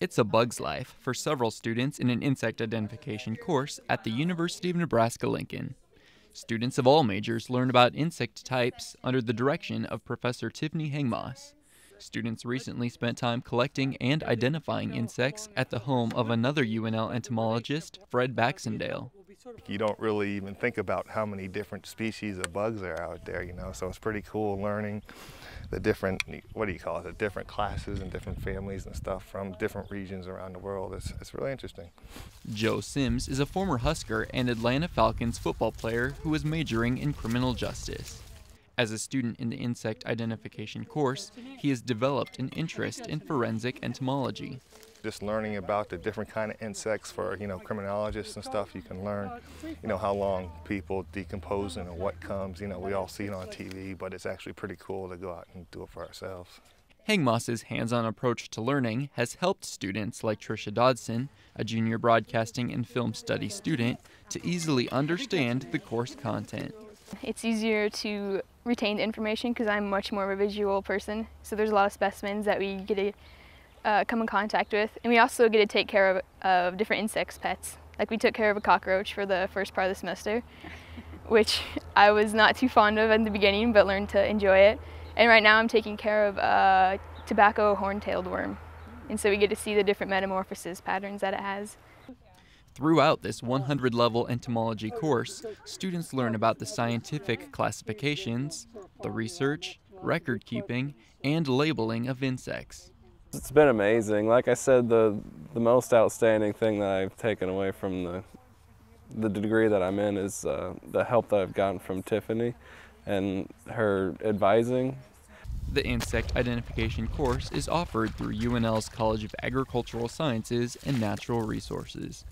It's a Bug's Life for several students in an insect identification course at the University of Nebraska-Lincoln. Students of all majors learn about insect types under the direction of Professor Tiffany Heng-Moss. Students recently spent time collecting and identifying insects at the home of another UNL entomologist, Fred Baxendale. You don't really even think about how many different species of bugs are out there, you know, so it's pretty cool learning the different, the different classes and different families and stuff from different regions around the world. It's really interesting. Joe Sims is a former Husker and Atlanta Falcons football player who is majoring in criminal justice. As a student in the insect identification course, he has developed an interest in forensic entomology. Just learning about the different kind of insects for, criminologists and stuff, you can learn, how long people decompose and what comes. We all see it on TV, but it's actually pretty cool to go out and do it for ourselves. Heng-Moss's hands-on approach to learning has helped students like Trisha Dodson, a junior broadcasting and film study student, to easily understand the course content. It's easier to retain information because I'm much more of a visual person, so there's a lot of specimens that we get to come in contact with, and we also get to take care of different insects pets. Like we took care of a cockroach for the first part of the semester, which I was not too fond of in the beginning, but learned to enjoy it. And right now I'm taking care of a tobacco horn-tailed worm, and so we get to see the different metamorphosis patterns that it has. Throughout this 100-level entomology course, students learn about the scientific classifications, the research, record keeping, and labeling of insects. It's been amazing. Like I said, the most outstanding thing that I've taken away from the degree that I'm in is the help that I've gotten from Tiffany and her advising. The insect identification course is offered through UNL's College of Agricultural Sciences and Natural Resources.